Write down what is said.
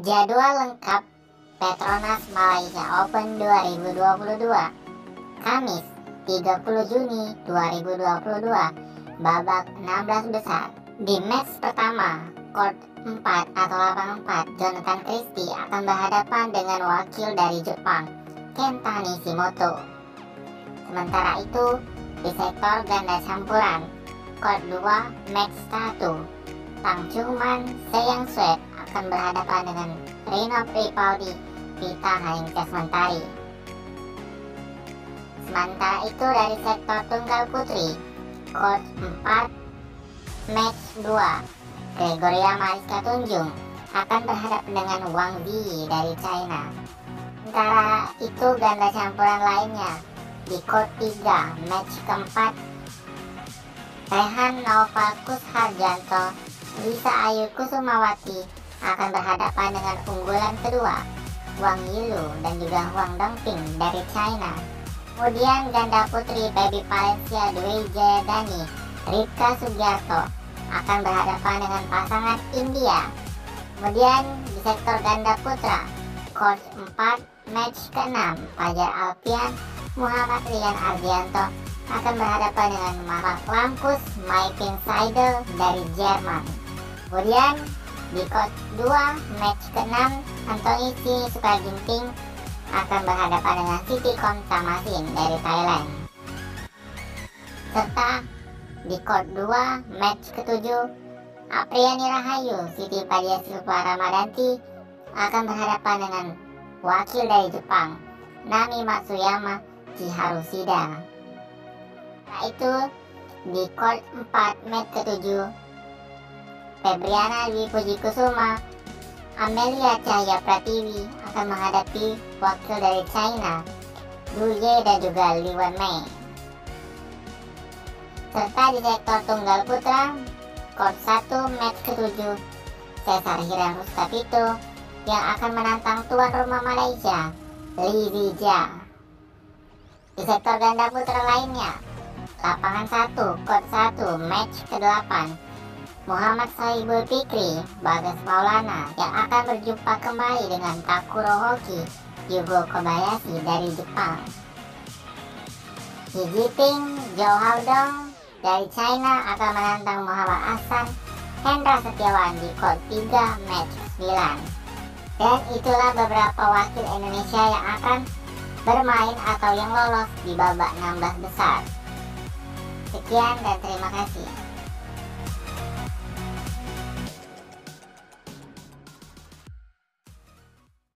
Jadwal lengkap Petronas Malaysia Open 2022 Kamis 30 Juni 2022 babak 16 besar. Di match pertama court 4 atau lapangan 4, Jonathan Christie akan berhadapan dengan wakil dari Jepang, Kenta Nishimoto. Sementara itu, di sektor ganda campuran court 2 match 1, Tang Cuman Sayang Sweet akan berhadapan dengan Rino Vipaldi Pita Haring Tesmentari. Sementara itu, dari sektor tunggal putri court 4 match 2, Gregoria Mariska Tunjung akan berhadapan dengan Wang Di dari China. Sementara itu, ganda campuran lainnya di court 3 match keempat, Rehan Novakus Harjanto, Lisa Ayu Kusumawati akan berhadapan dengan unggulan kedua, Wang Yilu dan juga Wang Dongping dari China. Kemudian ganda putri Baby Palencia Dwi Jayadani, Rika Sugiyarto akan berhadapan dengan pasangan India. Kemudian di sektor ganda putra, court 4 match ke-6, Fajar Alpian, Muhammad Rian Ardianto akan berhadapan dengan Mabak Langkus, Michael Seidel dari Jerman. Kemudian di court 2 match ke-6, Anthony Sinisuka Ginting akan berhadapan dengan Siti Komsamasin dari Thailand. Serta di court 2 match ke-7, Apriani Rahayu, Siti Fadia Silva Ramadanti akan berhadapan dengan wakil dari Jepang, Nami Matsuyama, Chiharu Shida. Setelah itu, di court 4 match ke-7, Febriana di Fujikusuma, Amelia Cahaya Pratiwi akan menghadapi wakil dari China, Wu Ye dan juga Li Wenmei. Serta di sektor tunggal putra, court 1 match ke-7, Cesar Hiram Ustazito yang akan menantang tuan rumah Malaysia, Li Zijia. Di sektor ganda putra lainnya, lapangan 1, court 1 match ke-8, Muhammad Saibul Pikri, Bagas Maulana yang akan berjumpa kembali dengan Takuro Hoki Yugo Kobayashi dari Jepang. Xi Jinping, Zhou Haodong dari China akan menantang Muhammad Ahsan Hendra Setiawan di court 3 match 9. Dan itulah beberapa wakil Indonesia yang akan bermain atau yang lolos di babak 16 besar. Sekian dan terima kasih.